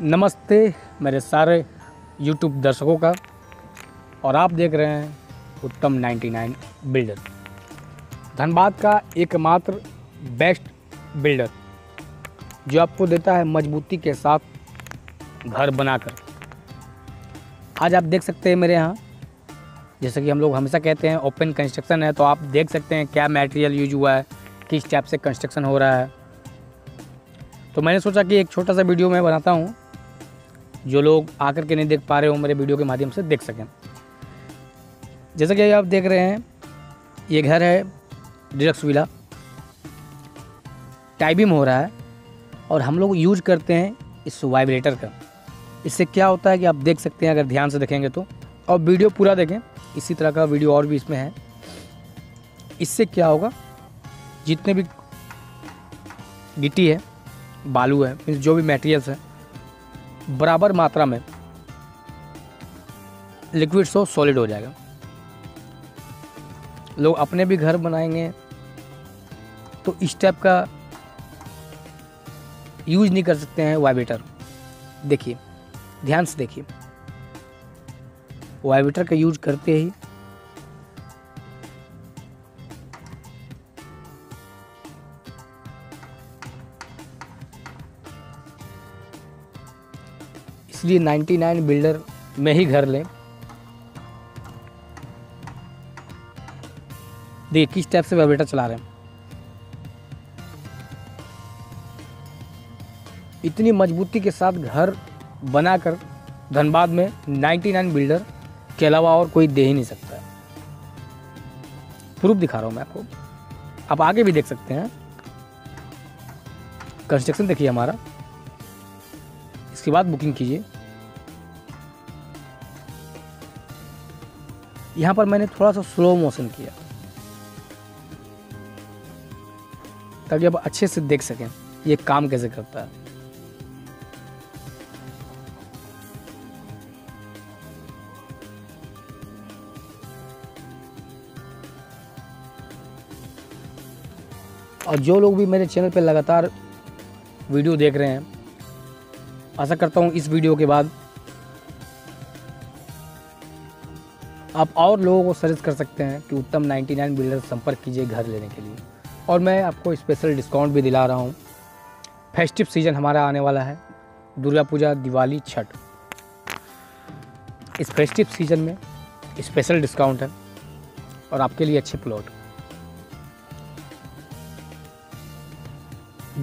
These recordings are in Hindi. नमस्ते मेरे सारे YouTube दर्शकों का, और आप देख रहे हैं उत्तम 99 बिल्डर, धनबाद का एकमात्र बेस्ट बिल्डर जो आपको देता है मजबूती के साथ घर बनाकर। आज आप देख सकते हैं मेरे यहाँ, जैसे कि हम लोग हमेशा कहते हैं ओपन कंस्ट्रक्शन है, तो आप देख सकते हैं क्या मटेरियल यूज हुआ है, किस टाइप से कंस्ट्रक्शन हो रहा है। तो मैंने सोचा कि एक छोटा सा वीडियो मैं बनाता हूँ, जो लोग आकर के नहीं देख पा रहे हो मेरे वीडियो के माध्यम से देख सकें। जैसा कि आप देख रहे हैं, ये घर है डिलक्स विला, टाइबिम हो रहा है और हम लोग यूज करते हैं इस वाइब्रेटर का। इससे क्या होता है कि आप देख सकते हैं, अगर ध्यान से देखेंगे तो, और वीडियो पूरा देखें, इसी तरह का वीडियो और भी इसमें है। इससे क्या होगा, जितने भी गिट्टी है, बालू है, जो भी मटेरियल्स है, बराबर मात्रा में लिक्विड सो सॉलिड हो जाएगा। लोग अपने भी घर बनाएंगे तो इस टाइप का यूज नहीं कर सकते हैं वाइब्रेटर। देखिए, ध्यान से देखिए, वाइब्रेटर का यूज करते ही इसलिए 99 बिल्डर में ही घर लें। देखिए किस टाइप से वाइब्रेटर चला रहे हैं, इतनी मजबूती के साथ घर बनाकर धनबाद में 99 बिल्डर के अलावा और कोई दे ही नहीं सकता है। प्रूफ दिखा रहा हूँ मैं आपको, आप आगे भी देख सकते हैं। कंस्ट्रक्शन देखिए हमारा, इसके बाद बुकिंग कीजिए। यहाँ पर मैंने थोड़ा सा स्लो मोशन किया ताकि आप अच्छे से देख सकें ये काम कैसे करता है। और जो लोग भी मेरे चैनल पे लगातार वीडियो देख रहे हैं, आशा करता हूँ इस वीडियो के बाद आप और लोगों को सजेस्ट कर सकते हैं कि उत्तम 99 बिल्डर संपर्क कीजिए घर लेने के लिए। और मैं आपको स्पेशल डिस्काउंट भी दिला रहा हूँ। फेस्टिव सीजन हमारा आने वाला है, दुर्गा पूजा, दिवाली, छठ, इस फेस्टिव सीजन में स्पेशल डिस्काउंट है और आपके लिए अच्छे प्लॉट।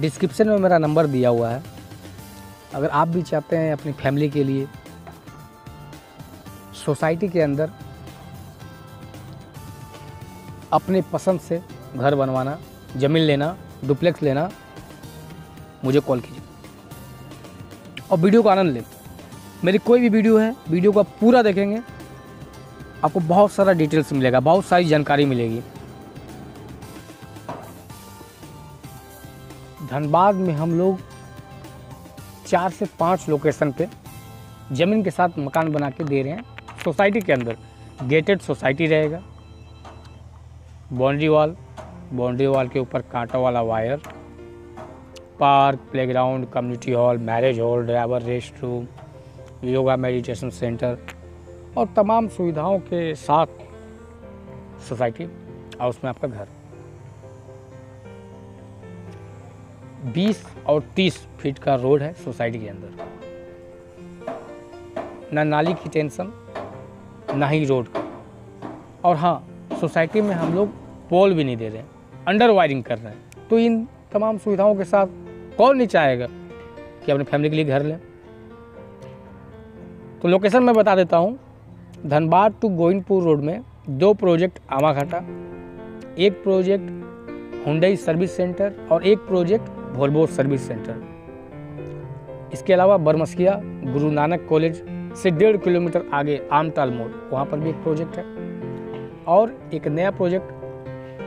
डिस्क्रिप्शन में मेरा नंबर दिया हुआ है, अगर आप भी चाहते हैं अपनी फैमिली के लिए सोसाइटी के अंदर अपने पसंद से घर बनवाना, जमीन लेना, डुप्लेक्स लेना, मुझे कॉल कीजिए और वीडियो का आनंद लें। मेरी कोई भी वीडियो है, वीडियो को आप पूरा देखेंगे, आपको बहुत सारा डिटेल्स मिलेगा, बहुत सारी जानकारी मिलेगी। धनबाद में हम लोग 4 से 5 लोकेशन पे ज़मीन के साथ मकान बना के दे रहे हैं। सोसाइटी के अंदर गेटेड सोसाइटी रहेगा, बाउंड्री वॉल के ऊपर कांटा वाला wire, park, playground, community hall, marriage hall, driver rest room, yoga meditation centre और तमाम सुविधाओं के साथ सोसाइटी और उसमें आपका घर। 20 और 30 फीट का रोड है सोसाइटी के अंदर, ना नाली की टेंशन, ना ही रोड का। और हाँ, सोसाइटी में हम लोग पोल भी नहीं दे रहे हैं, अंडर वायरिंग कर रहे हैं। तो इन तमाम सुविधाओं के साथ कौन नहीं चाहेगा कि अपने फैमिली के लिए घर लें। तो लोकेशन मैं बता देता हूँ, धनबाद टू गोविंदपुर रोड में 2 project Amaghata, 1 project Hudai service centre और 1 प्रोजेक्ट भोलबो सर्विस सेंटर। इसके अलावा बरमसिया गुरु नानक कॉलेज से 1.5 किलोमीटर आगे आमताल मोड़, वहाँ पर भी एक प्रोजेक्ट है और एक नया प्रोजेक्ट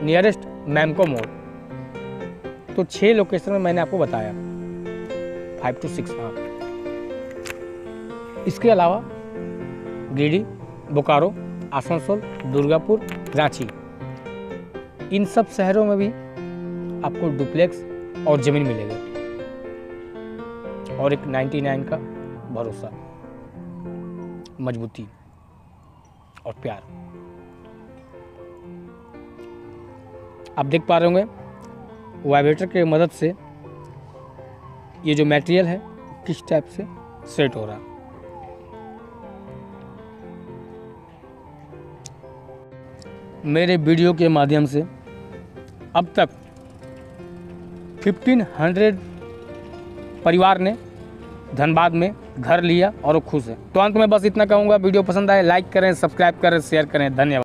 नियरेस्ट मैमको मोड़। तो 6 लोकेशन में मैंने आपको बताया, 5 to 6 मार्क। इसके अलावा गिरिडीह, बोकारो, आसनसोल, दुर्गापुर, रांची, इन सब शहरों में भी आपको डुप्लेक्स और जमीन मिलेगा और एक 99 का भरोसा, मजबूती और प्यार। आप देख पा रहे होंगे वाइब्रेटर की मदद से ये जो मटेरियल है किस टाइप से सेट हो रहा है। मेरे वीडियो के माध्यम से अब तक 1500 परिवार ने धनबाद में घर लिया और वो खुश है। तो अंत में बस इतना कहूँगा, वीडियो पसंद आए लाइक करें, सब्सक्राइब करें, शेयर करें। धन्यवाद।